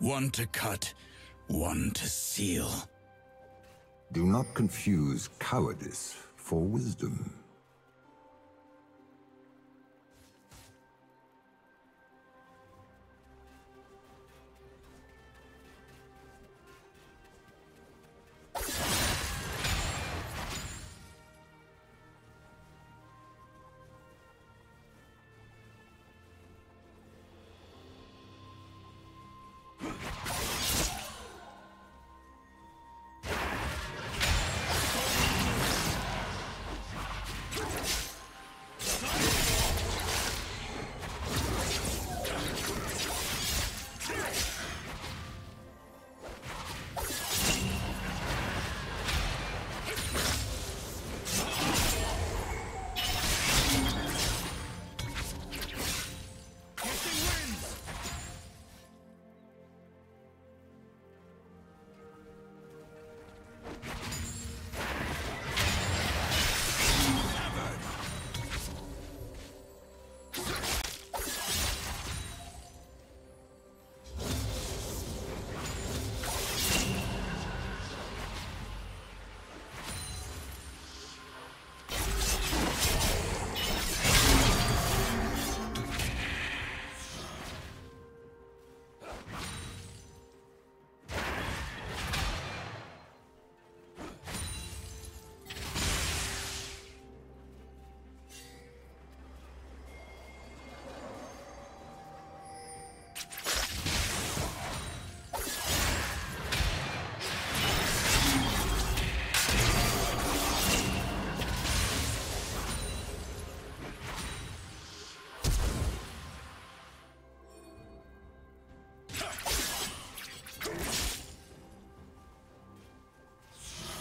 One to cut, one to seal. Do not confuse cowardice for wisdom.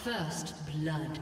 First blood.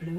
Blue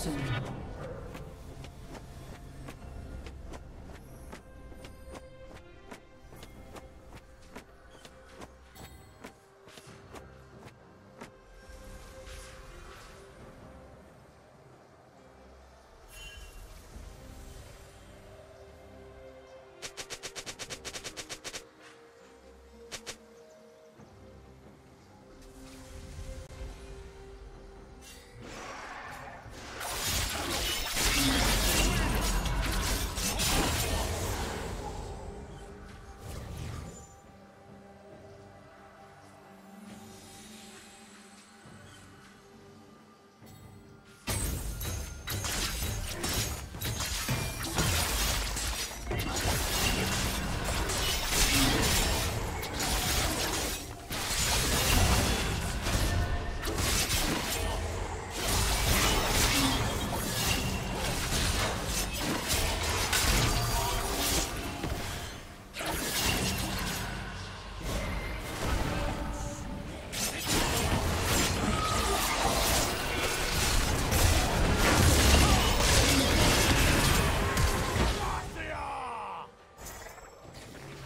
soon.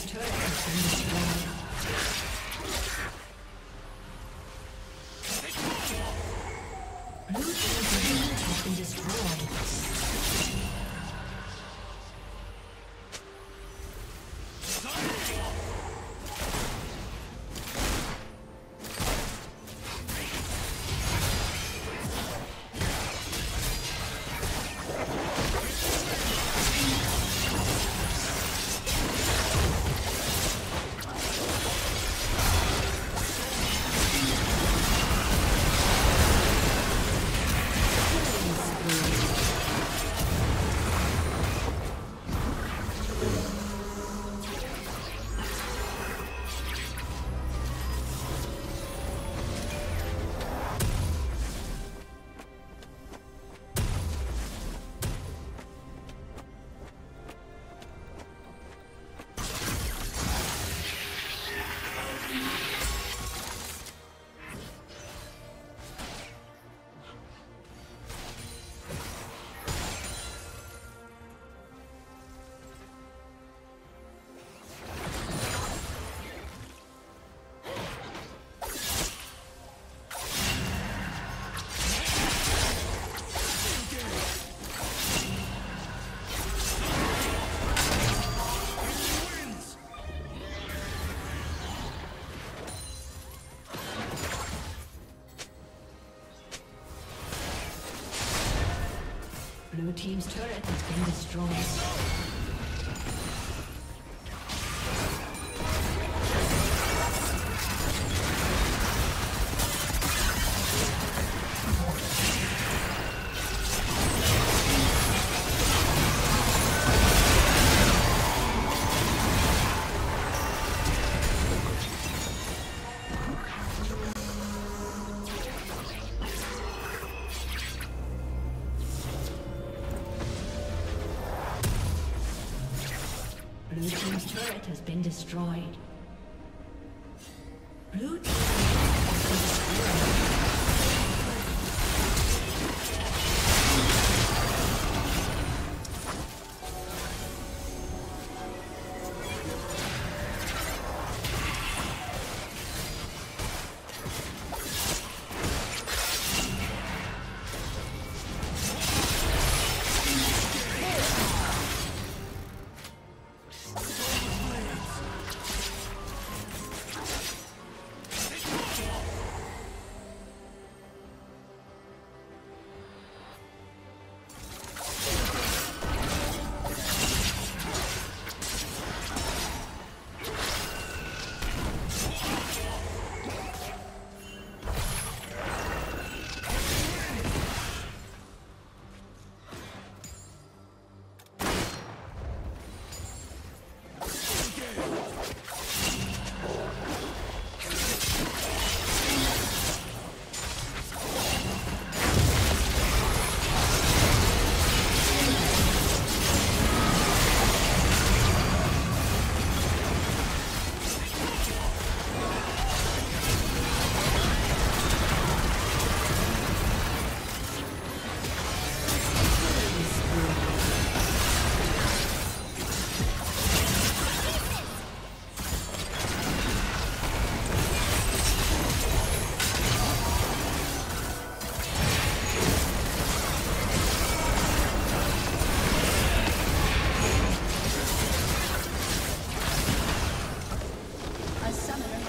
Turret has been destroyed. Blue team's turret has been destroyed. Blue team's turret has been destroyed. Blue team's turret has been destroyed. Summoner